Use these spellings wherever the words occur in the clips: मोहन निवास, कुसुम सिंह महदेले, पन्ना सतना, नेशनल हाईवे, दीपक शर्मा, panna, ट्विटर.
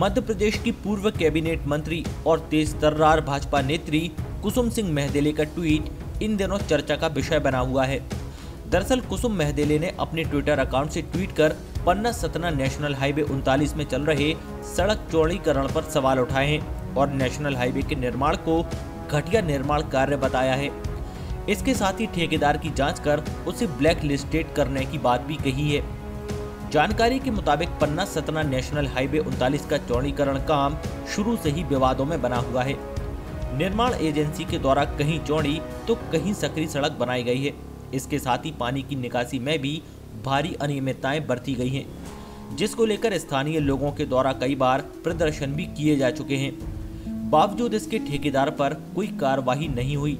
मध्य प्रदेश की पूर्व कैबिनेट मंत्री और तेज तर्रार भाजपा नेत्री कुसुम सिंह महदेले का ट्वीट इन दिनों चर्चा का विषय बना हुआ है। दरअसल कुसुम महदेले ने अपने ट्विटर अकाउंट से ट्वीट कर पन्ना सतना नेशनल हाईवे 39 में चल रहे सड़क चौड़ीकरण पर सवाल उठाए हैं और नेशनल हाईवे के निर्माण को घटिया निर्माण कार्य बताया है। इसके साथ ही ठेकेदार की जांच कर उसे ब्लैक लिस्टेड करने की बात भी कही है। जानकारी के मुताबिक पन्ना सतना नेशनल हाईवे 39 का चौड़ीकरण काम शुरू से ही विवादों में बना हुआ है। निर्माण एजेंसी के द्वारा कहीं चौड़ी तो कहीं सकरी सड़क बनाई गई है। इसके साथ ही पानी की निकासी में भी भारी अनियमितताएं बरती गई हैं, जिसको लेकर स्थानीय लोगों के द्वारा कई बार प्रदर्शन भी किए जा चुके हैं। बावजूद इसके ठेकेदार पर कोई कार्रवाई नहीं हुई।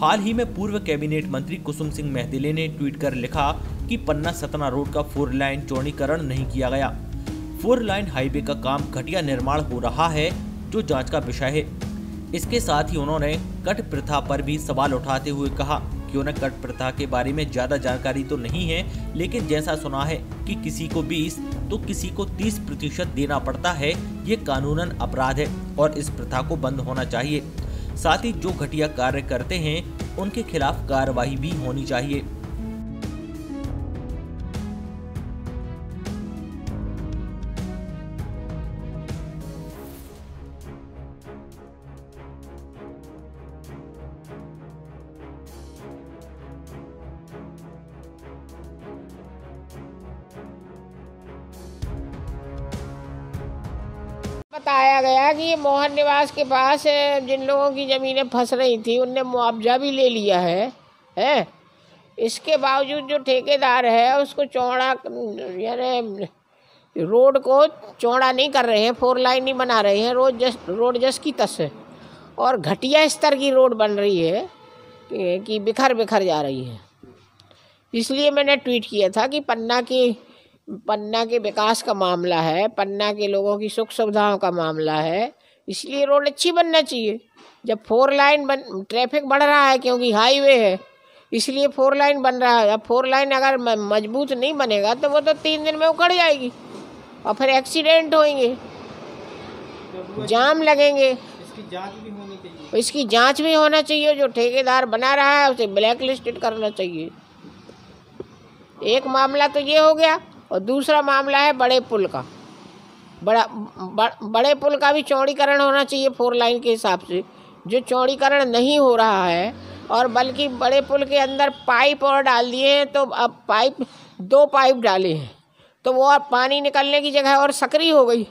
हाल ही में पूर्व कैबिनेट मंत्री कुसुम सिंह महदेले ने ट्वीट कर लिखा कि पन्ना सतना रोड का 4 लाइन चौड़ीकरण नहीं किया गया, 4 लाइन हाईवे का काम घटिया निर्माण हो रहा है जो जांच का विषय है। इसके साथ ही उन्होंने कट प्रथा पर भी सवाल उठाते हुए कहा कि उन्हें कट प्रथा के बारे में ज्यादा जानकारी तो नहीं है, लेकिन जैसा सुना है कि किसी को 20 तो किसी को 30% देना पड़ता है। ये कानूनन अपराध है और इस प्रथा को बंद होना चाहिए। साथ ही जो घटिया कार्य करते हैं उनके खिलाफ कार्रवाई भी होनी चाहिए। बताया गया कि ये मोहन निवास के पास जिन लोगों की ज़मीनें फंस रही थी उनने मुआवजा भी ले लिया है। इसके बावजूद जो ठेकेदार है उसको चौड़ा यानी रोड को चौड़ा नहीं कर रहे हैं, 4 लाइन नहीं बना रहे हैं, रोड जस की तस है और घटिया स्तर की रोड बन रही है कि बिखर जा रही है। इसलिए मैंने ट्वीट किया था कि पन्ना के विकास का मामला है, पन्ना के लोगों की सुख सुविधाओं का मामला है, इसलिए रोड अच्छी बनना चाहिए। जब 4 लाइन ट्रैफिक बढ़ रहा है क्योंकि हाईवे है, इसलिए 4 लाइन बन रहा है। अब 4 लाइन अगर मजबूत नहीं बनेगा तो वो तो 3 दिन में उखड़ जाएगी और फिर एक्सीडेंट होंगे, जाम लगेंगे। इसकी जाँच भी होना चाहिए। जो ठेकेदार बना रहा है उसे ब्लैक लिस्टेड करना चाहिए। एक मामला तो ये हो गया और दूसरा मामला है बड़े पुल का भी चौड़ीकरण होना चाहिए 4 लाइन के हिसाब से, जो चौड़ीकरण नहीं हो रहा है। और बल्कि बड़े पुल के अंदर पाइप और डाल दिए हैं, तो अब 2 पाइप डाले हैं तो वो अब पानी निकलने की जगह और सकरी हो गई।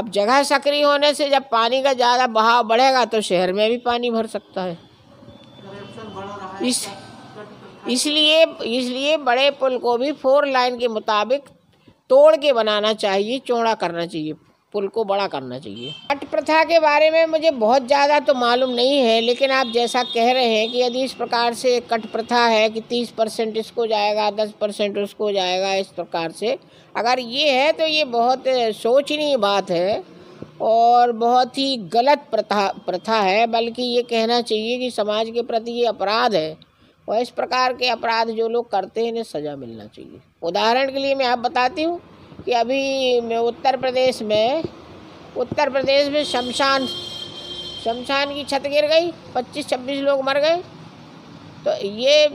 अब जगह सकरी होने से जब पानी का ज़्यादा बहाव बढ़ेगा तो शहर में भी पानी भर सकता है। इसलिए बड़े पुल को भी 4 लाइन के मुताबिक तोड़ के बनाना चाहिए, चौड़ा करना चाहिए, पुल को बड़ा करना चाहिए। कट प्रथा के बारे में मुझे बहुत ज़्यादा तो मालूम नहीं है, लेकिन आप जैसा कह रहे हैं कि यदि इस प्रकार से कट प्रथा है कि 30% इसको जाएगा, 10% उसको जाएगा, इस प्रकार से अगर ये है तो ये बहुत सोचनीय बात है और बहुत ही गलत प्रथा है। बल्कि ये कहना चाहिए कि समाज के प्रति ये अपराध है और इस प्रकार के अपराध जो लोग करते हैं इन्हें सज़ा मिलना चाहिए। उदाहरण के लिए मैं आप बताती हूँ कि अभी मैं उत्तर प्रदेश में शमशान की छत गिर गई, 25-26 लोग मर गए। तो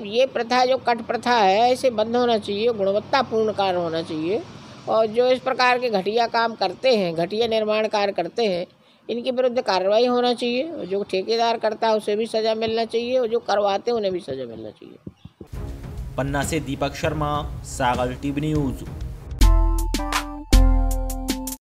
ये प्रथा जो कट प्रथा है इसे बंद होना चाहिए, गुणवत्तापूर्ण कार्य होना चाहिए और जो इस प्रकार के घटिया काम करते हैं, घटिया निर्माण कार्य करते हैं, इनके विरुद्ध कार्रवाई होना चाहिए और जो ठेकेदार करता है उसे भी सजा मिलना चाहिए और जो करवाते हैं उन्हें भी सजा मिलना चाहिए। पन्ना से दीपक शर्मा, सागर टीवी न्यूज़।